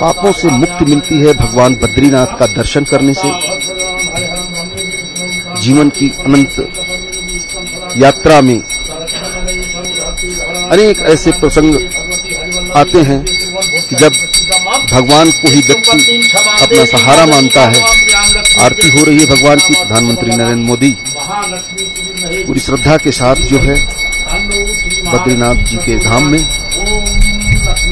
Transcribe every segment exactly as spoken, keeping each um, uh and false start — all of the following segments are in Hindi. पापों से मुक्ति मिलती है भगवान बद्रीनाथ का दर्शन करने से। जीवन की अनंत यात्रा में अनेक ऐसे प्रसंग आते हैं कि जब भगवान को ही व्यक्ति अपना सहारा मानता है। आरती हो रही है भगवान की, प्रधानमंत्री नरेन्द्र मोदी पूरी श्रद्धा के साथ जो है बद्रीनाथ जी के धाम में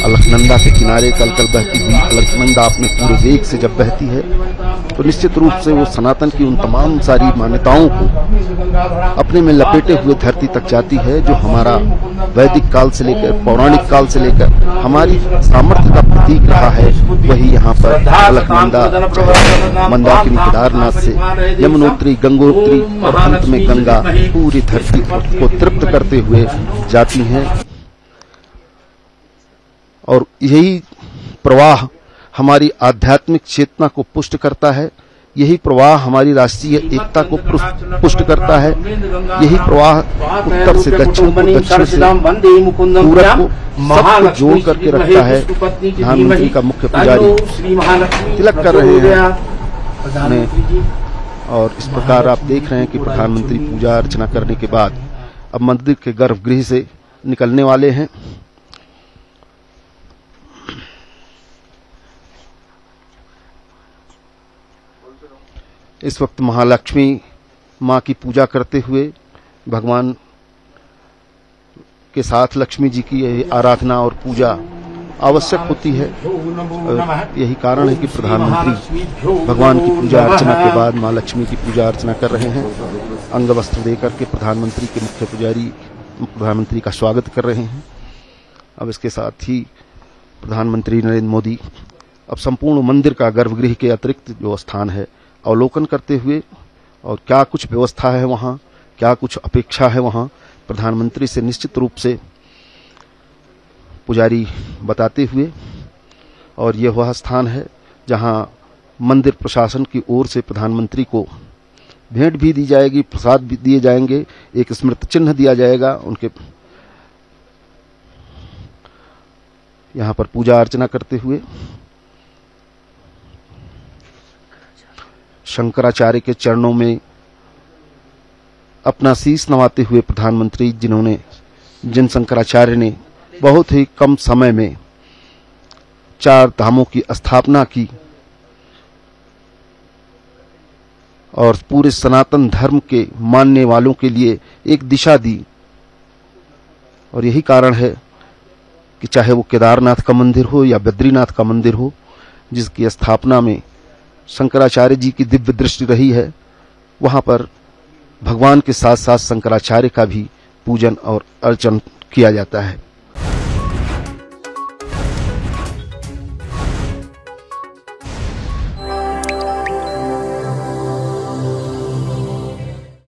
अलकनंदा के किनारे कल कल बहती हुई अलकनंदा अपने पूरे वेग से जब बहती है तो निश्चित रूप से वो सनातन की उन तमाम सारी मान्यताओं को अपने में लपेटे हुए धरती तक जाती है जो हमारा वैदिक काल से लेकर पौराणिक काल से लेकर हमारी सामर्थ्य का प्रतीक रहा है। वही यहाँ पर अलकनंदा मंदाकिनी केदारनाथ से यमुनोत्री गंगोत्री और अंत में गंगा पूरी धरती को तृप्त करते हुए जाती हैं। और यही प्रवाह हमारी आध्यात्मिक चेतना को पुष्ट करता है, यही प्रवाह हमारी राष्ट्रीय एकता को पुष्ट करता है, यही प्रवाह उत्तर से दक्षिण को दक्षिण से पूरब को सबको जोड़ करके रखता है। प्रधानमंत्री का मुख्य पुजारी तिलक कर रहे हैं और इस प्रकार आप देख रहे हैं कि प्रधानमंत्री पूजा अर्चना करने के बाद अब मंदिर के गर्भगृह से निकलने वाले हैं। इस वक्त महालक्ष्मी मां की पूजा करते हुए भगवान के साथ लक्ष्मी जी की यह आराधना और पूजा आवश्यक होती है। यही कारण है कि प्रधानमंत्री भगवान की पूजा अर्चना के बाद मां लक्ष्मी की पूजा अर्चना कर रहे हैं। अंग वस्त्र देकर के प्रधानमंत्री के मुख्य पुजारी प्रधानमंत्री का स्वागत कर रहे हैं। अब इसके साथ ही प्रधानमंत्री नरेंद्र मोदी अब संपूर्ण मंदिर का गर्भगृह के अतिरिक्त जो स्थान है अवलोकन करते हुए और क्या कुछ व्यवस्था है वहाँ, क्या कुछ अपेक्षा है वहाँ, प्रधानमंत्री से निश्चित रूप से पुजारी बताते हुए। और यह वह स्थान है जहाँ मंदिर प्रशासन की ओर से प्रधानमंत्री को भेंट भी दी जाएगी, प्रसाद भी दिए जाएंगे, एक स्मृति चिन्ह दिया जाएगा। उनके यहाँ पर पूजा अर्चना करते हुए शंकराचार्य के चरणों में अपना शीश नवाते हुए प्रधानमंत्री, जिन्होंने जिन शंकराचार्य ने बहुत ही कम समय में चार धामों की स्थापना की और पूरे सनातन धर्म के मानने वालों के लिए एक दिशा दी। और यही कारण है कि चाहे वो केदारनाथ का मंदिर हो या बद्रीनाथ का मंदिर हो, जिसकी स्थापना में शंकराचार्य जी की दिव्य दृष्टि रही है, वहाँ पर भगवान के साथ साथ शंकराचार्य का भी पूजन और अर्चन किया जाता है।